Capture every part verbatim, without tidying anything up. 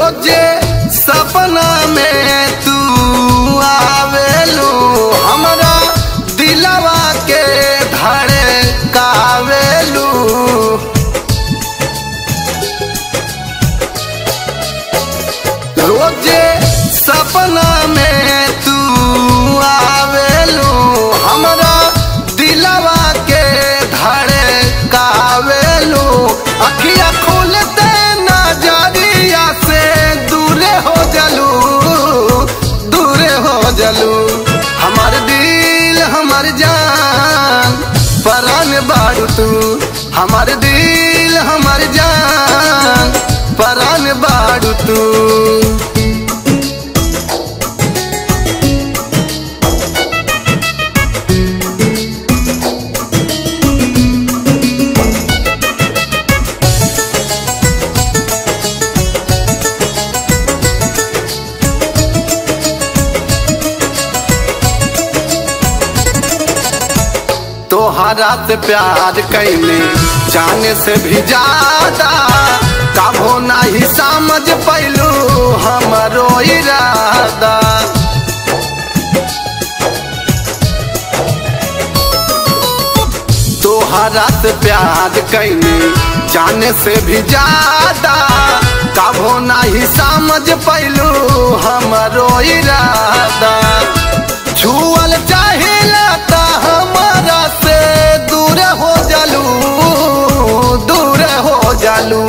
रोजे सपना में तू आवेलू, हमरा दिलवा के धड़कावेलू। रोजे सपना में तू आवेलू, हमरा दिलवा के धड़कावेलू। अखिया खोलते नजरिया से दूरे हो जलू, दूरे हो जलू। हमार दिल हमार जान परान बारू तू, हमार दिल हमार जान परान बारू तू। तोहरा से प्यार कैले जाने से भी ज्यादा, कबो नहीं समझ पैलू हमरो इरादा। तोहरा से प्यार कैले जाने से भी ज्यादा, कबो नहीं समझ पैलू हमरो इरादा। छुअल चाहिला ता हमारा से दूर हो जालू, दूर हो जालू।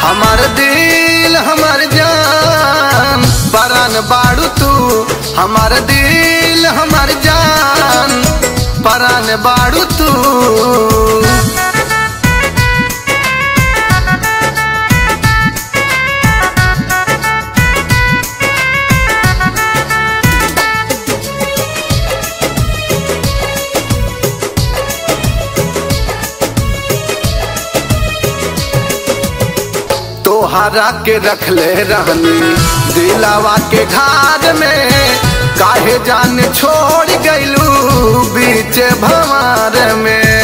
हमार दिल हमार जान परान बारू तू, हमार दिल हमार जान परान बारू तू। तोहरा के रखले रहनी दिलावा के घाट में, काहे जान छोड़ गईलू बीच भंवर में।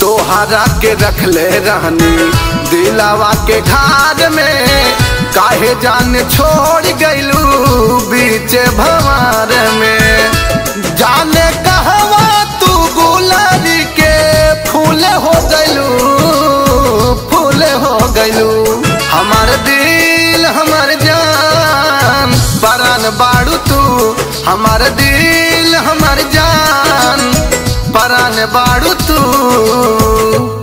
तोहरा के रखले रहनी दिलावा के घाट में, काहे जान छोड़ गईलू बीच भंवर में। जाने कहवा तू गुलाबी फूले हो गईलू, फूले हो गईलू। हमार दिल हमार जान परान बारू तू, हमार दिल हमार जान परान बारू तू।